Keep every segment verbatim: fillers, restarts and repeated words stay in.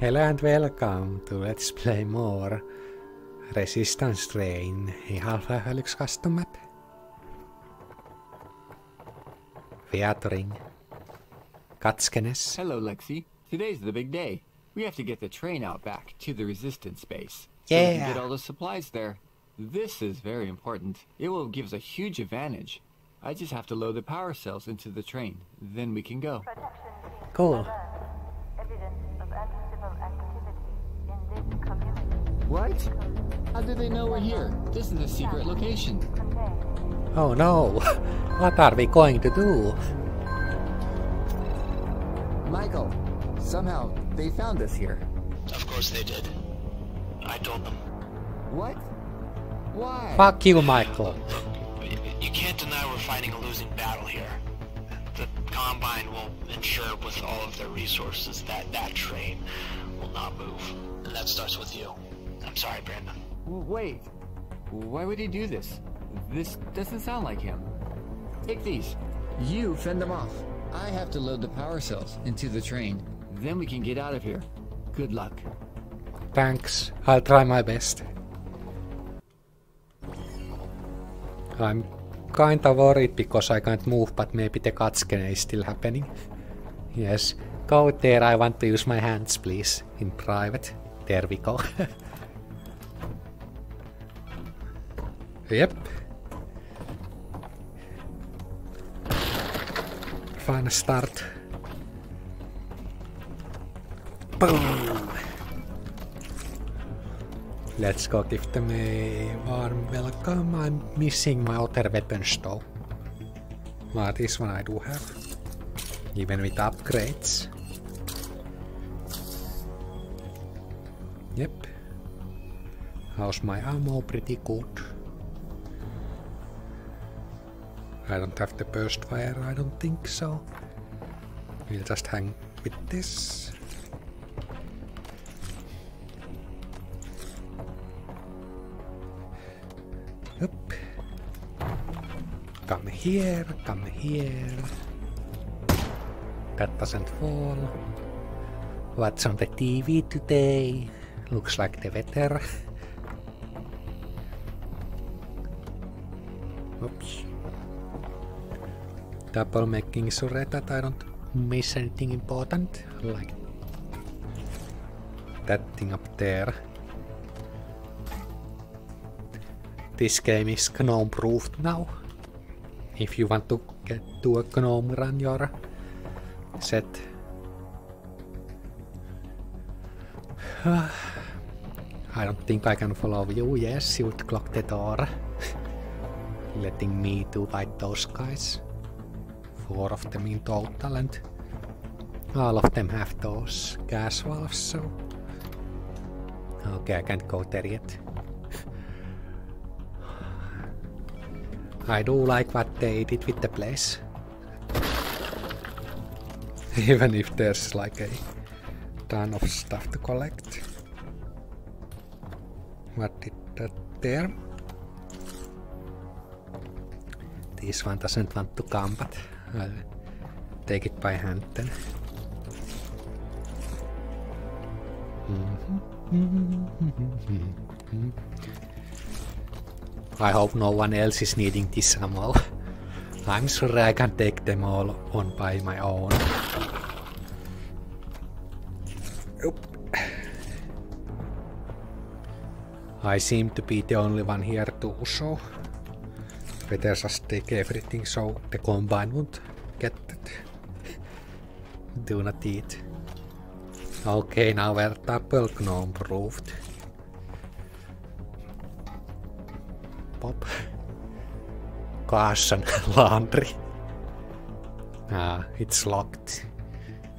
Hello and welcome to Let's Play More Resistance Train, a Half-Life one custom map. Viadring Katskenes. Hello Lexi, today's the big day. We have to get the train out back to the resistance base. So yeah, we can get all the supplies there. This is very important. It will give us a huge advantage. I just have to load the power cells into the train, then we can go. Cool. What? How do they know we're here? This is a secret location. Oh no! What are we going to do? Michael, somehow they found us here. Of course they did. I told them. What? Why? Fuck you, Michael. You can't deny we're fighting a losing battle here. The Combine will ensure with all of their resources that that train will not move. And that starts with you. I'm sorry, Brandon. Wait. Why would he do this? This doesn't sound like him. Take these. You fend them off. I have to load the power cells into the train. Then we can get out of here. Good luck. Thanks. I'll try my best. I'm kinda worried because I can't move, but maybe the Katskenes is still happening. Yes. Go there. I want to use my hands, please. In private. There we go. Yep. Fine start. Boom! Let's go give them a warm welcome. I'm missing my other weapons though. Well, this one I do have. Even with upgrades. Yep. How's my ammo? Pretty good. I don't have the burst fire, I don't think so. We'll just hang with this. Oop. Come here, come here. That doesn't fall. What's on the T V today? Looks like the weather. Oops. Double making sure that I don't miss anything important, like that thing up there. This game is GNOME proofed now. If you want to get to a GNOME run, you're set. I don't think I can follow you. Yes, you would clock the door. Letting me to fight those guys. Four of them in total, and all of them have those gas valves, so... Okay, I can't go there yet. I do like what they did with the place. Even if there's like a ton of stuff to collect. What did that there? This one doesn't want to come, but... I'll take it by hand then. I hope no one else is needing this ammo. I'm sure I can take them all on by my own. Oop. I seem to be the only one here too, so... Better just take everything so the Combine won't get it. Do not eat. Okay, now we're double GNOME proofed. Pop. Caution, laundry. Ah, it's locked.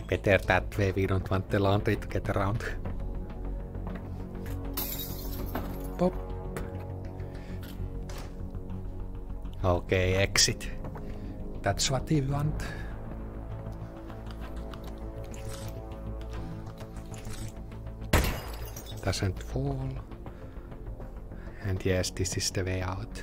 Better that way, we don't want the laundry to get around. Pop. Okay, exit. That's what we want. Doesn't fall. And yes, this is the way out.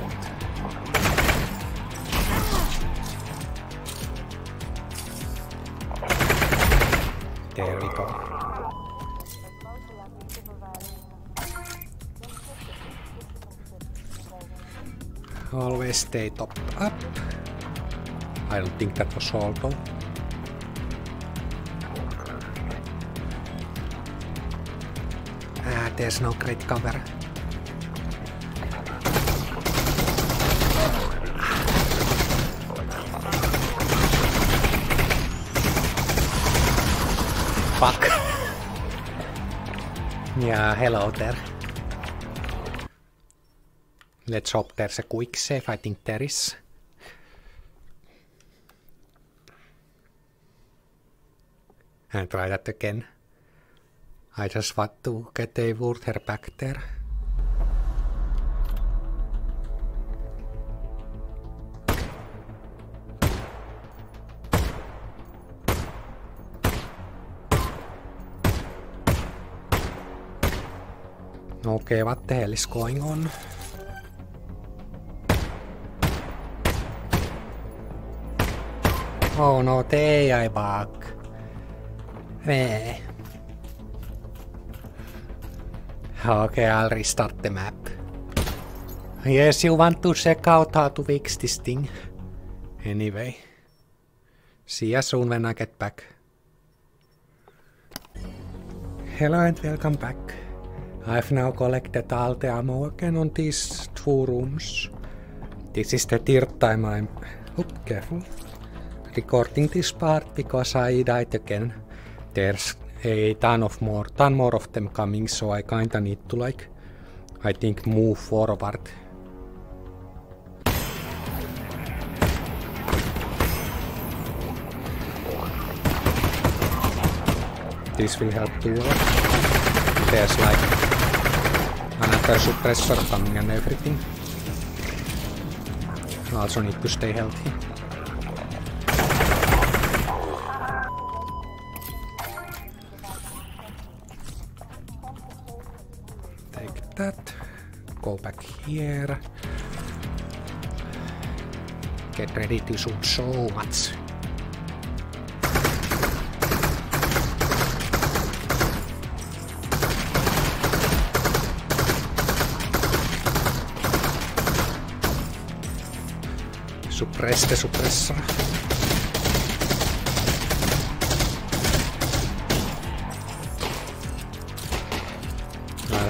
pasar. Qué rico. Always stay top up. I don't think that was all though. Ah, there's no great cover. Fuck. Yeah, hello there. Let's hope there's a quick save. I think there is. And try that again. I just want to get a Wurther back there. Okay, what the hell is going on? Oh no, the A I bug. Eh. Okay, I'll restart the map. Yes, you want to check out how to fix this thing. Anyway. See you soon when I get back. Hello and welcome back. I've now collected all the ammo again on these two rooms. This is the third time I'm... Oops, careful. Recording this part because I died again. There's a ton of more, ton more of them coming, so I kinda need to like, I think, move forward. This will help too. There's like another suppressor coming and everything. Also need to stay healthy. That. Go back here. Get ready to shoot so much. Suppress the suppressor.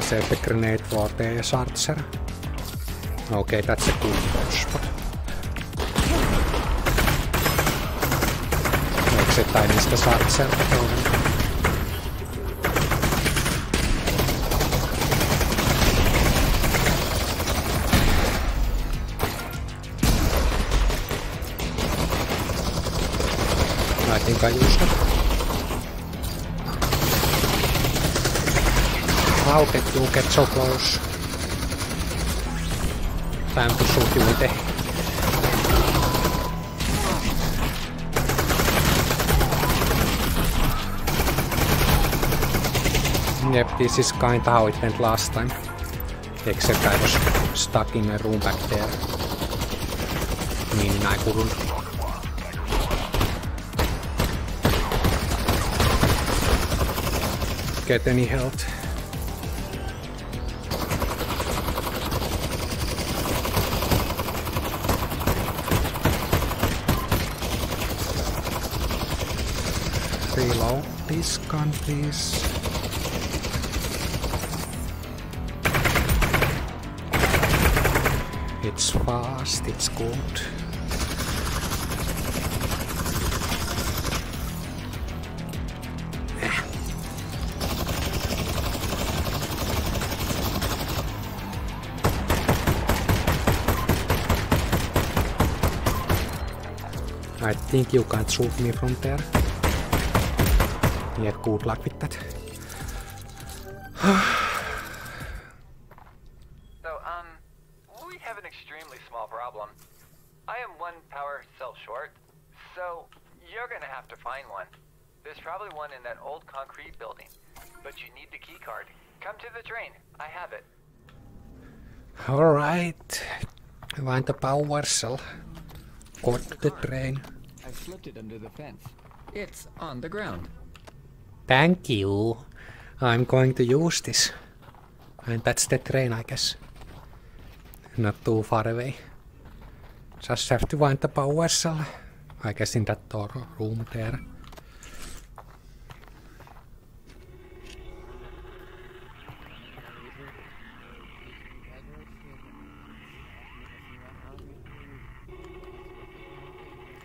Save the grenade for the charger. Okay, that's a cool spot. Makes it I missed the charger. I think I used it. How did you get so close? Time to shoot you with it. Yep, this is kinda how it went last time. Except I was stuck in a room back there. Meaning I couldn't. Get any health. Reload this gun, please. It's fast, it's good. I think you can't shoot me from there. Yeah, good luck with that. So, um, we have an extremely small problem. I am one power cell short, so you're gonna have to find one. There's probably one in that old concrete building, but you need the key card. Come to the train, I have it. Alright, Find the power cell. Got the train. I slipped it under the fence. It's on the ground. Thank you. I'm going to use this. And that's the train, I guess. Not too far away. Just have to find the power cell. I guess in that door room there.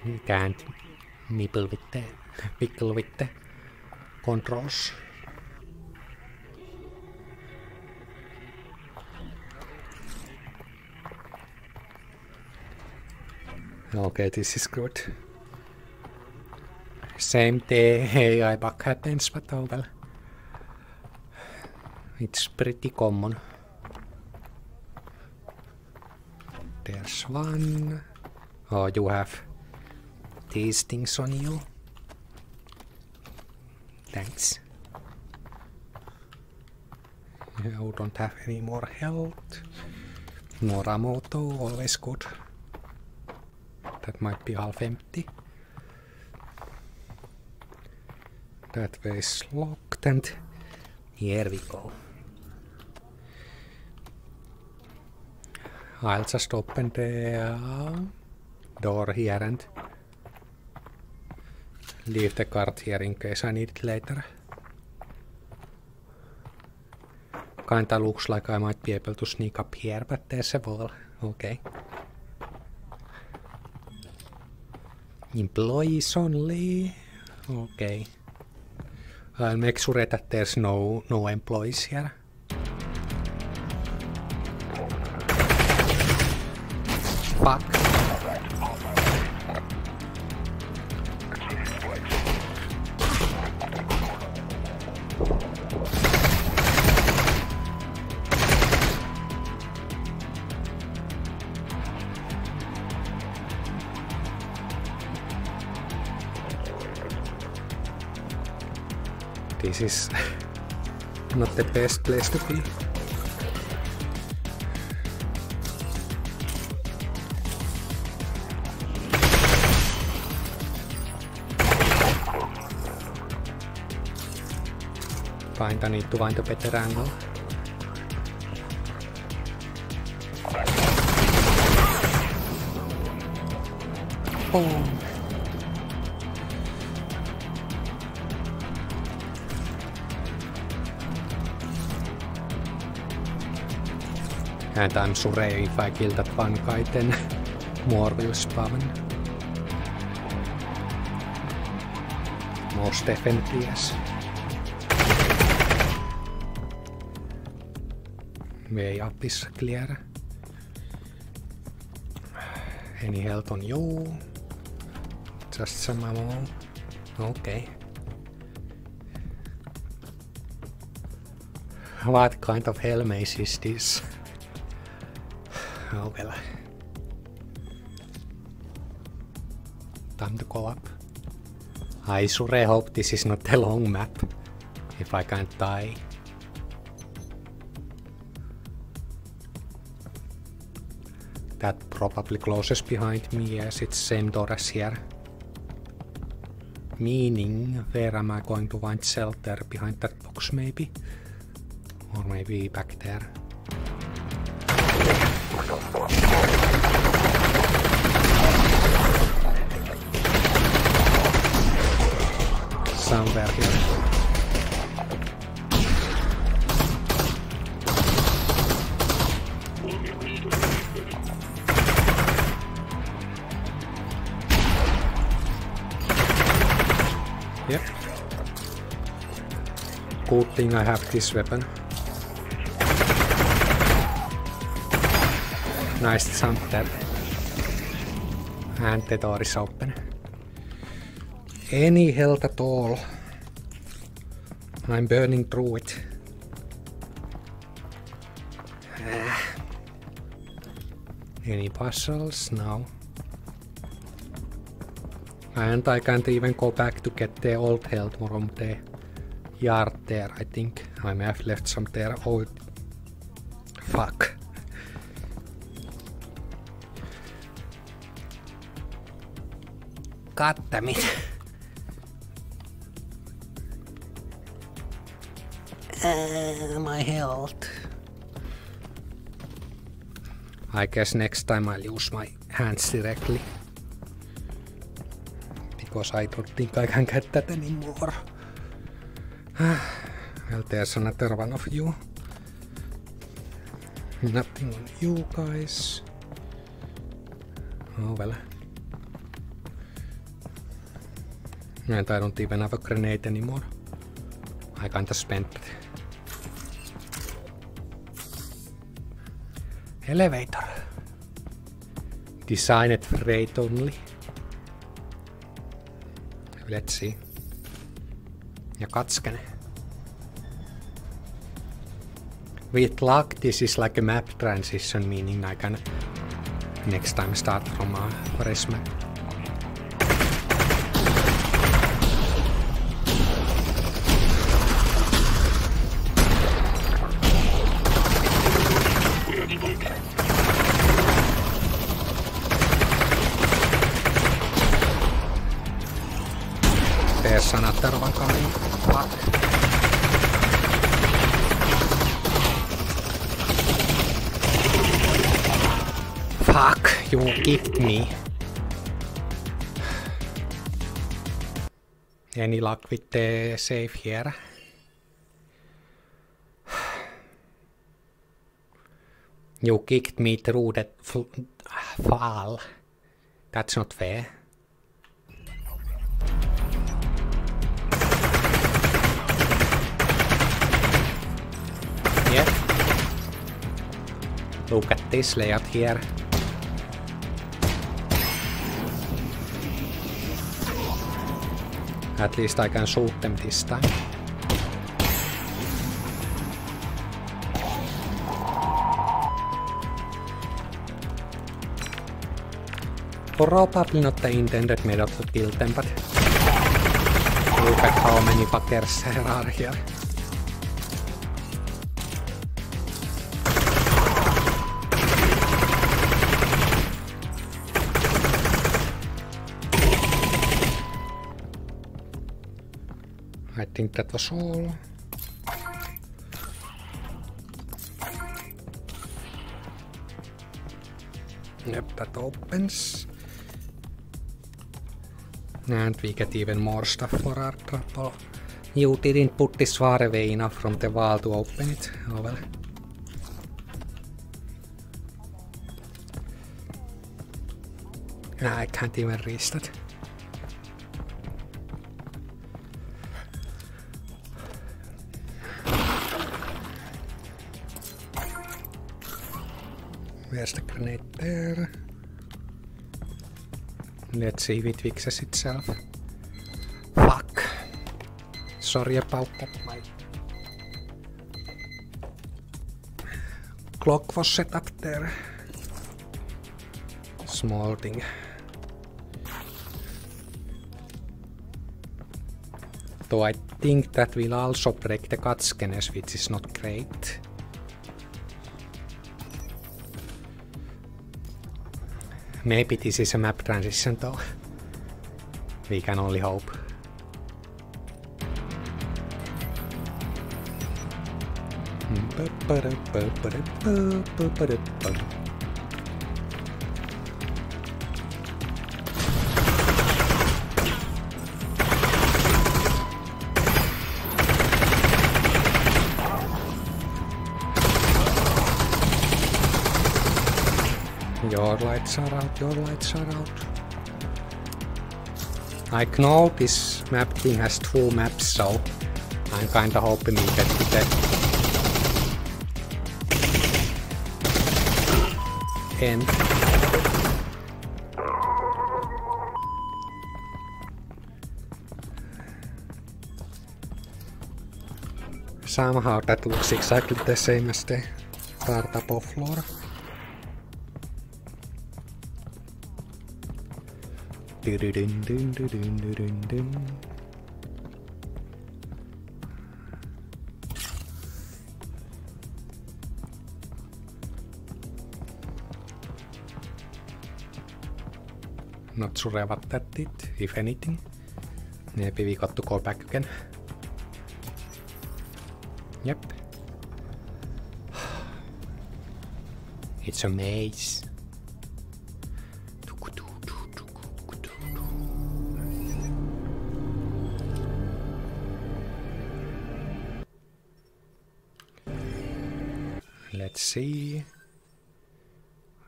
You can't nibble with the, pickle with the controls. Okay, this is good. Same day A I bug happens, but oh well. It's pretty common. There's one. Oh, you have these things on you. Thanks. You don't have any more health. Noramoto, always good. That might be half empty. That way is locked, and here we go. I'll just open the uh, door here and leave the card here in case I need it later. Kinda looks like I might be able to sneak up here, but there's a wall. Okay. Employees only. Okay. I'll make sure that there's no no employees here. Fuck. This is not the best place to be. Find, I need to find a better angle. Boom. And I'm sure if I kill that one guy, then more will spawn. Most definitely, yes. Way up is clear. Any health on you? Just some ammo. Okay. What kind of hell maze is this? Oh well. Time to go up. I sure hope this is not a long map. If I can't die. That probably closes behind me, yes, it's same door as here. Meaning, where am I going to find shelter? Behind that box maybe? Or maybe back there. Somewhere here. Yep. Good thing I have this weapon. Nice jump there. And the door is open. Any health at all. I'm burning through it. Any puzzles? No. And I can't even go back to get the old health from the yard there, I think. I may have left some there. Oh, fuck. God damn it. Uh, my health. I guess next time I'll use my hands directly. Because I don't think I can get that anymore. Well, there's another one of you. Nothing on you guys. Oh well. And I don't even have a grenade anymore. I can't spend it. Elevator. Designed for rate only. Let's see. Ja Katskene. With luck, this is like a map transition, meaning I can next time start from a fresh map. There's another one coming. What? Fuck, you hit me. Any luck with the save here? You kicked me through that fall. That's not fair. Yep. Look at this layout here. At least I can shoot them this time. Probably not the intended method to kill them, but look at how many fuckers there are here. I think that was all. Yep, that opens. And we get even more stuff for our trouble. You didn't put this far away enough from the wall to open it. Oh well. I can't even reach that. There's the grenade there. Let's see if it fixes itself. Fuck. Sorry about that. My clock was set up there. Small thing. Though I think that will also break the Katskenes, which is not great. Maybe this is a map transition though. We can only hope. Your lights are out, your lights are out. I know this map thing has two maps, so I'm kinda hoping we get to the end. Somehow that looks exactly the same as the Tartapo floor. not sure about that did, if anything. Maybe we got to go back again. Yep. It's a maze. Let's see.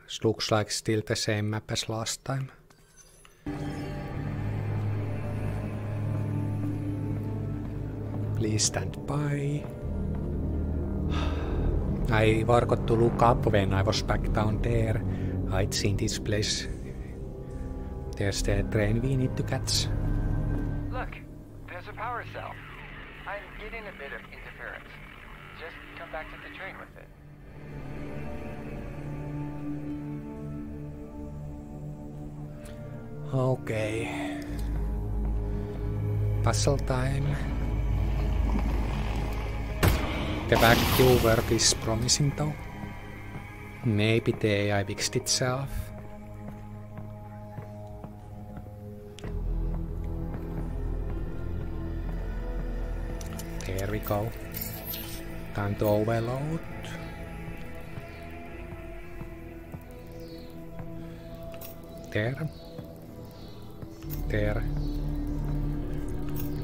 This looks like still the same map as last time. Please stand by. I forgot to look up when I was back down there. I'd seen this place. There's the train we need to catch. Look, there's a power cell. I'm getting a bit of interference. Just come back to the train with it. Okay. Puzzle time. The back view work is promising though. Maybe the A I fixed itself. There we go. Time to overload. There. There.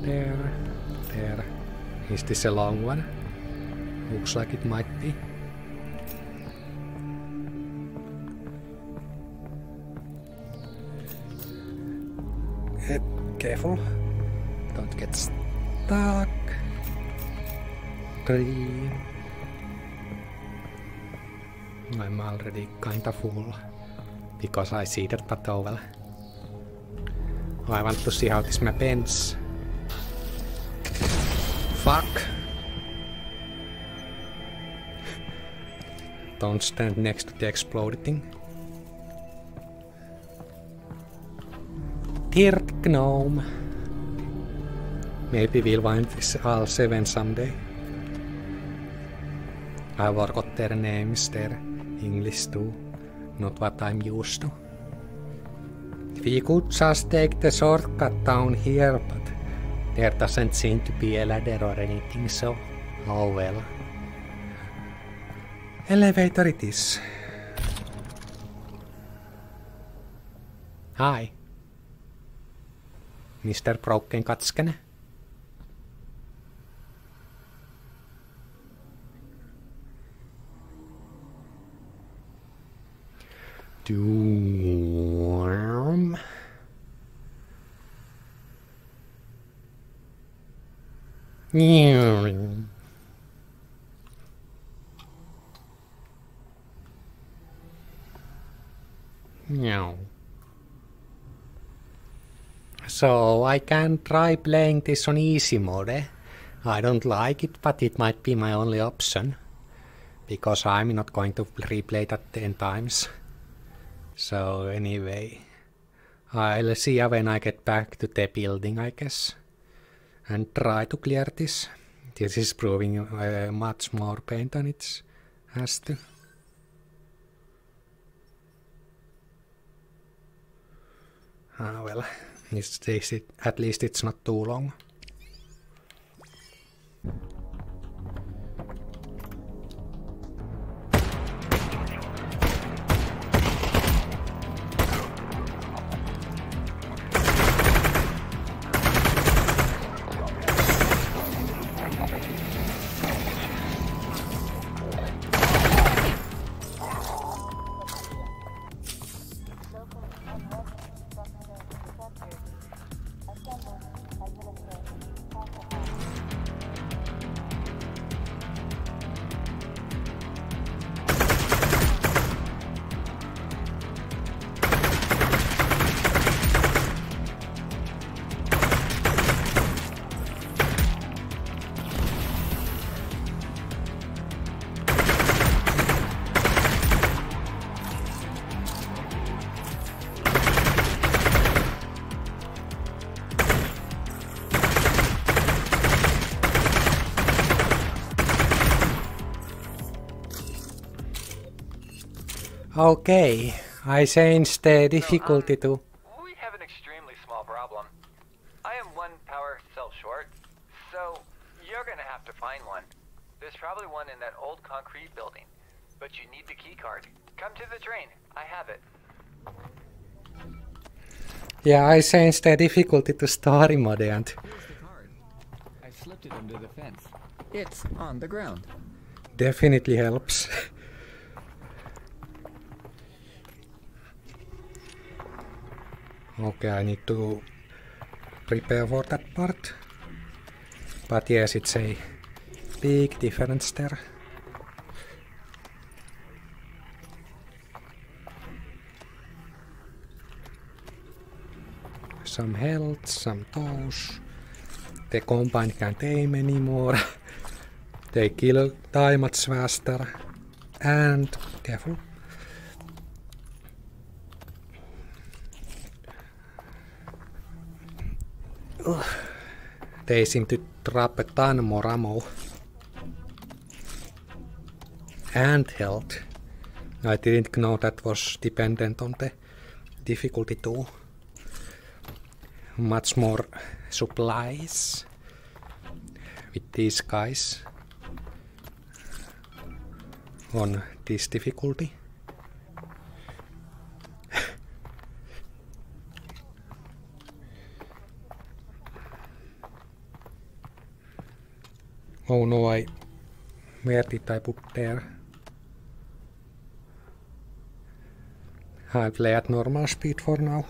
There. There. Is this a long one? Looks like it might be. Uh, careful. Don't get stuck. Three. I'm already kinda full. Because I see that, but oh well. I want to see how this map ends. Fuck! Don't stand next to the exploded thing. Dirt gnome! Maybe we'll find this R seven someday. I forgot their names, their English too. Not what I'm used to. We could just take the shortcut down here, but there doesn't seem to be a ladder or anything, so oh well. Elevator it is. Hi. Mister Broken Katskene. Doom. So I can try playing this on easy mode. Eh? I don't like it, but it might be my only option. Because I'm not going to replay that ten times. So anyway, I'll see when I get back to the building, I guess, and try to clear this. This is proving uh, much more pain than it has to. Ah well, it's, it's, it, at least it's not too long. Okay, I changed the difficulty so, um, to to find one. There's probably one in that old concrete building, but you need the key card. Come to the train. I have it. Yeah, I changed the difficulty to story mode and... I slipped it under the fence. It's on the ground. Definitely helps. Okay, I need to prepare for that part. But yes, it's a big difference there. Some health, some toes. The Combine can't aim anymore. They kill time much faster. And careful. Ugh. They seem to drop a ton more ammo. And health. I didn't know that was dependent on the difficulty too. Much more supplies with these guys on this difficulty. Oh no, I... where did I put there? I'll play at normal speed for now.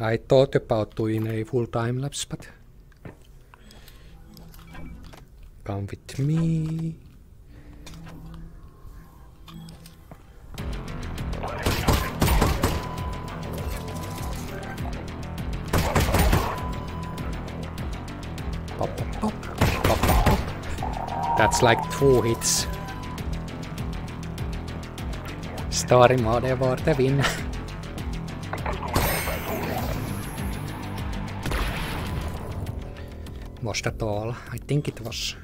I thought about doing a full time lapse, but come with me. Pop, pop, pop, pop, pop. That's like two hits. Story mode for the win. Was that all? I think it was.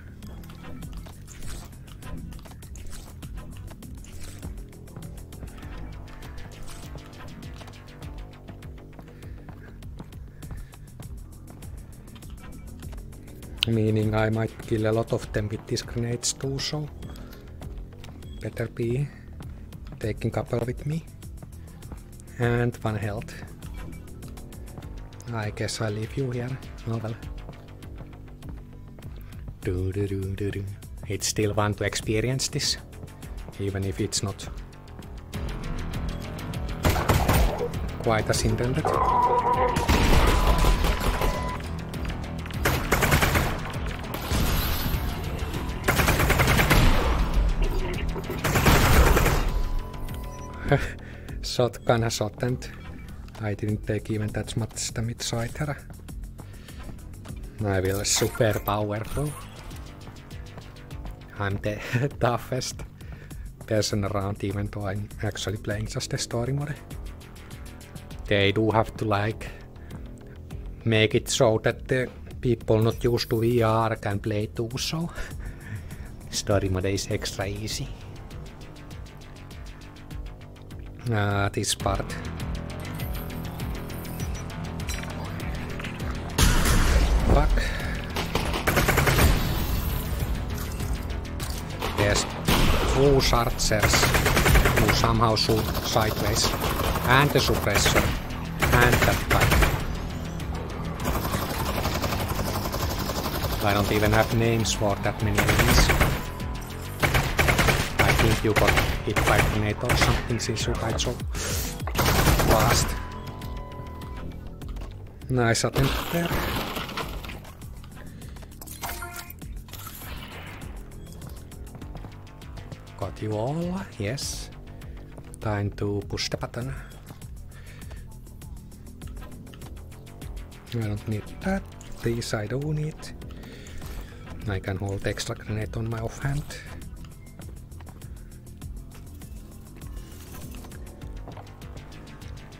Meaning I might kill a lot of them with these grenades too, so better be taking couple with me. And one health. I guess I'll leave you here. Oh well. It's still fun to experience this, even if it's not quite as intended. Shotgun has shot and I didn't take even that much damage either. I will super powerful. I'm the toughest person around, even though I'm actually playing just the story mode. They do have to like make it so that the people not used to V R can play too, so story mode is extra easy. Uh, this part. Fuck. There's two chargers who somehow shoot sideways, and the suppressor, and that guy. I don't even have names for that many enemies. I think you got hit by a grenade or something since you died so fast. Nice attempt there. Got you all, yes. Time to push the button. I don't need that. These I do need. I can hold extra grenade on my offhand.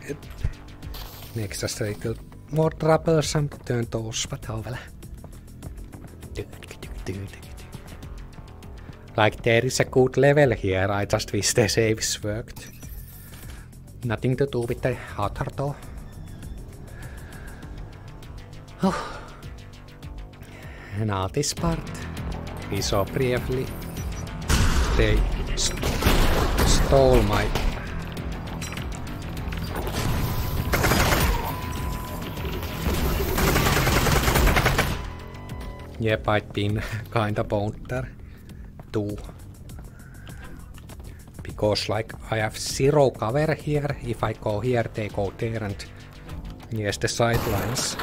It makes us a little more troublesome to turn those, but oh well. Like there is a good level here, I just wish the saves worked. Nothing to do with the other though. Now this part. We saw briefly. They st stole my... Yep, I've been kinda boned there too. Because like I have zero cover here. If I go here, they go there, and yes, the sidelines.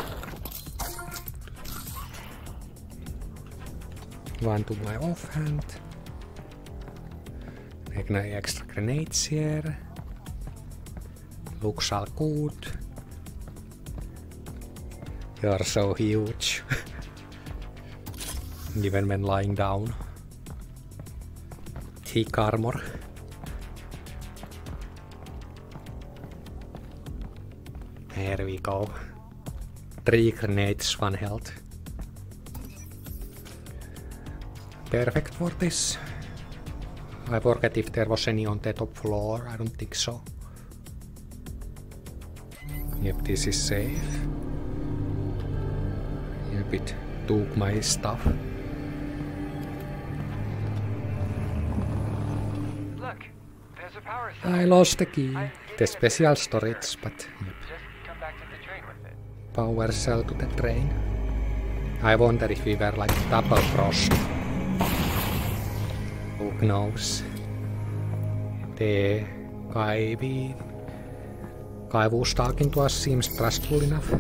One to my offhand. Make no extra grenades here. Looks all good. You are so huge. Even when lying down. Thick armor. There we go. Three grenades, one health. Perfect for this. I forget if there was any on the top floor. I don't think so. Yep, this is safe. Yep, it took my stuff. Look, there's a power cell. I lost the key. The special storage, but yep. Power cell to the train. I wonder if we were like double crossed. Who knows? The guy we... guy who's talking to us seems trustful enough.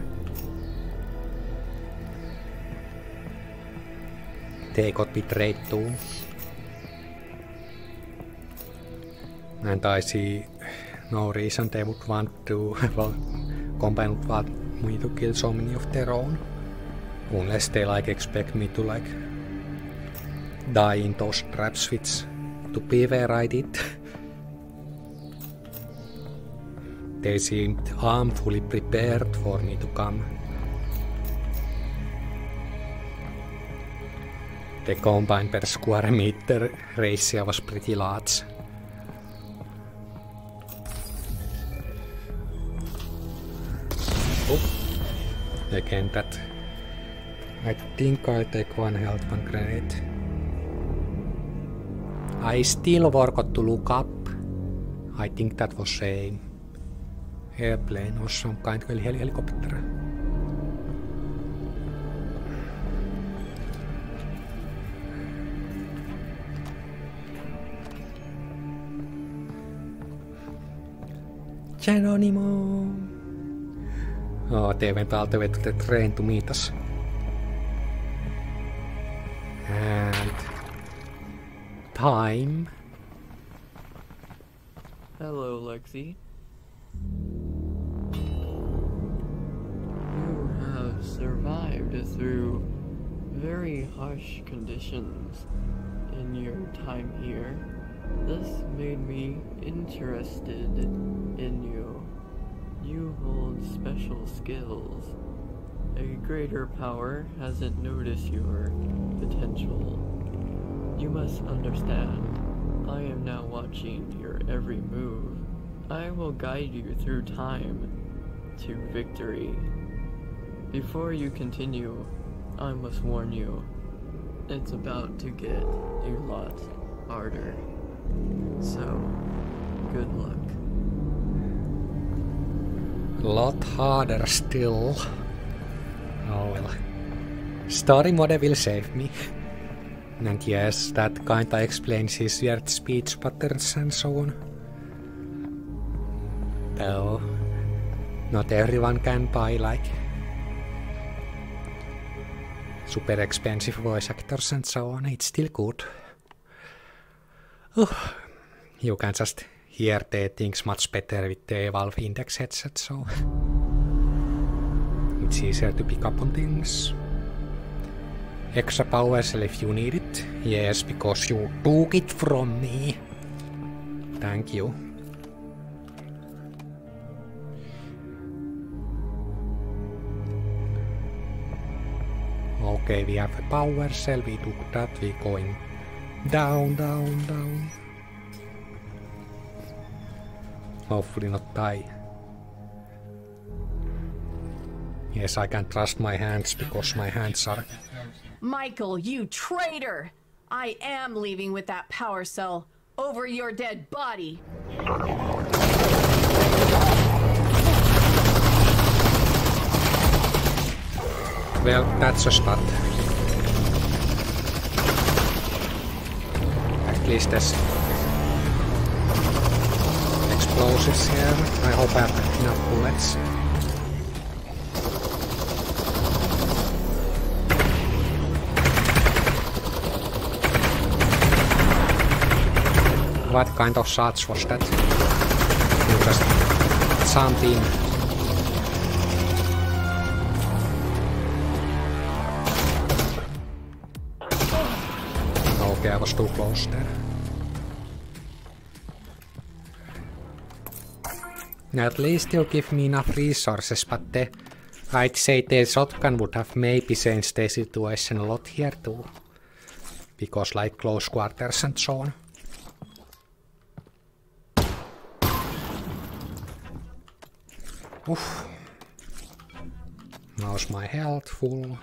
They got betrayed too. And I see no reason they would want to... well, Combine would want me to kill so many of their own, unless they like expect me to like die in those traps, which to be where I did. They seemed harmfully prepared for me to come. The Combine per square meter ratio was pretty large. Again, that I think I'll take one health, one grenade. I still forgot to look up. I think that was a airplane or some kind of hel helicopter. Geronimo! Oh, they went all the way to the train to meet us. And... time. Hello, Lexi. You have survived through very harsh conditions in your time here. This made me interested in you. You hold special skills. A greater power hasn't noticed your potential. You must understand, I am now watching your every move. I will guide you through time to victory. Before you continue, I must warn you, it's about to get a lot harder. So, good luck. A lot harder still. Oh well. Story mode will save me. And yes, that kinda explains his weird speech patterns and so on. Though, not everyone can buy like super expensive voice actors and so on. It's still good. Oh, you can just hear the things much better with the Valve Index headset, so it's easier to pick up on things. Extra power cell if you need it. Yes, because you took it from me. Thank you. Okay, we have a power cell, we took that, we're going down, down, down. Hopefully not die. Yes, I can trust my hands because my hands are Michael, you traitor! I am leaving with that power cell over your dead body! Well, that's a start. At least there's explosives here. I hope I have enough bullets. What kind of shots was that? You just zoomed in. Okay, I was too close there. At least you give me enough resources, but the, I'd say the shotgun would have maybe changed the situation a lot here too. Because like close quarters and so on. Oof. Now's my health full.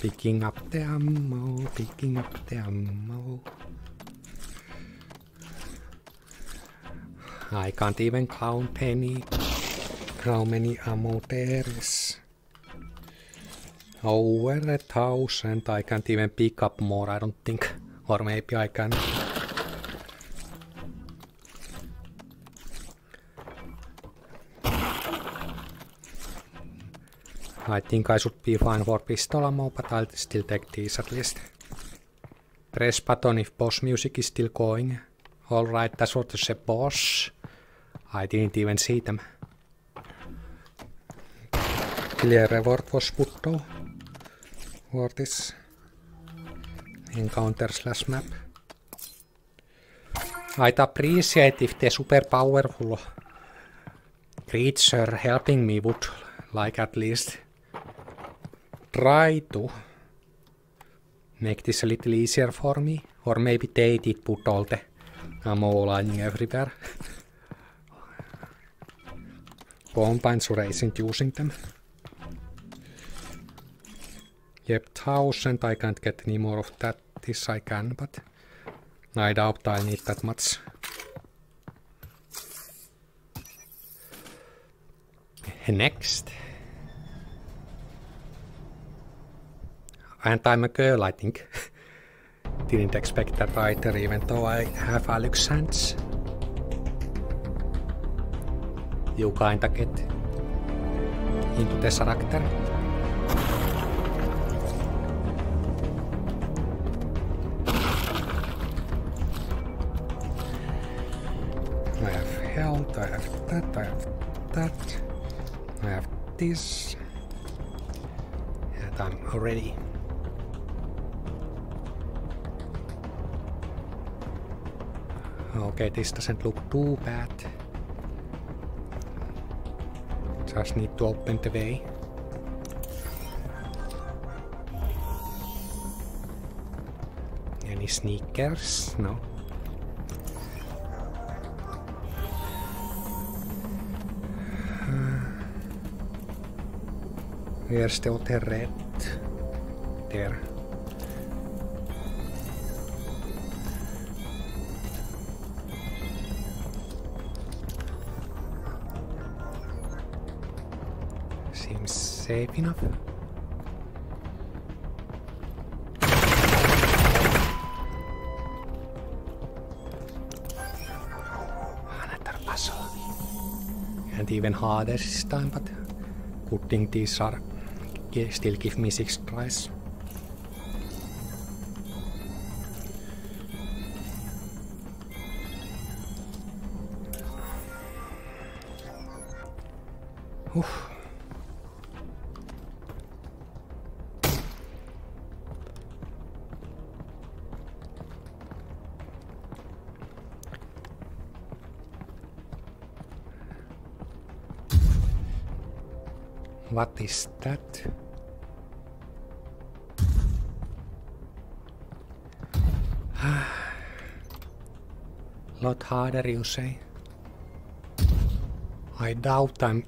Picking up the ammo, picking up the ammo. I can't even count any, how many ammo there is. Over a thousand, I can't even pick up more, I don't think. Or maybe I can. I think I should be fine for pistol ammo, but I'll still take these at least. Press button if boss music is still going. Alright, that's what the boss. I didn't even see them. Clear reward was put though. What is encounter slash map? I'd appreciate if the super powerful creature helping me would like at least try to make this a little easier for me. Or maybe they did put all the ammo lying everywhere. Combine Sure isn't using them. Yep, thousand, I can't get any more of that. This I can, but I doubt I need that much. Next. And I'm a girl, I think. Didn't expect that either, even though I have Alex hands. You kinda get into the character. I have that, I have that, I have this, and I'm ready. Okay, this doesn't look too bad. Just need to open the way. Any sneakers? No. Where's the other red? There. Seems safe enough. Another puzzle. And even harder this time, but good thing these are still give me six tries. Oof. What is that? Lot harder, you say? I doubt I'm...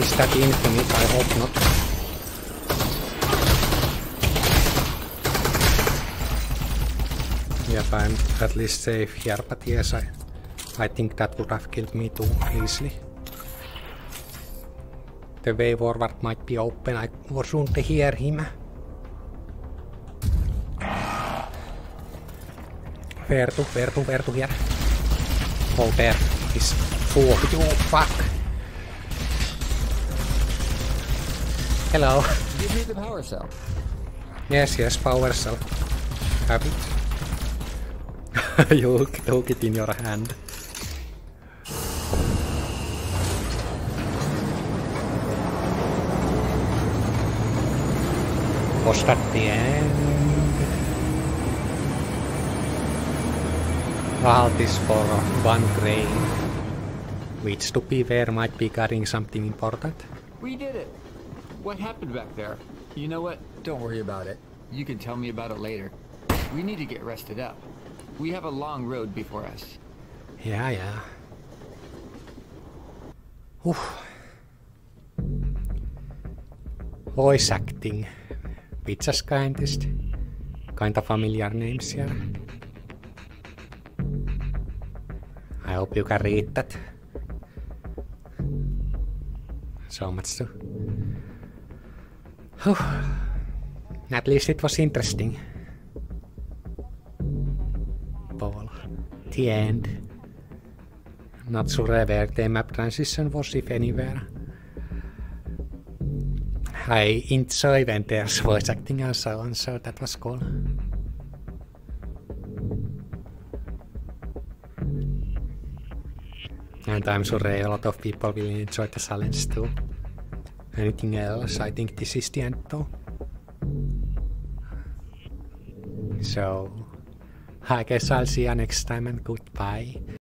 Is that infinite? I hope not. Yep, I'm at least safe here, but yes, I, I think that would have killed me too easily. The way forward might be open. I wasn't hear him. Where to, where to, where to here? Oh, there is four. You fuck! Hello. Give me the power cell. Yes, yes, power cell. Have it. You took it in your hand. Was that the end? Vault is for one grain. Which, to be fair, might be carrying something important. We did it. What happened back there? You know what? Don't worry about it. You can tell me about it later. We need to get rested up. We have a long road before us. Yeah, yeah. Huh. Voice acting. PizzaScientist. Kinda familiar names here. I hope you can read that. So much to... At least it was interesting. Ball. The end. Not sure where the map transition was, if anywhere. I enjoy when there's voice acting and so on, so that was cool. And I'm sure a lot of people will enjoy the challenge too. Anything else? I think this is the end though. So, I guess I'll see you next time and goodbye.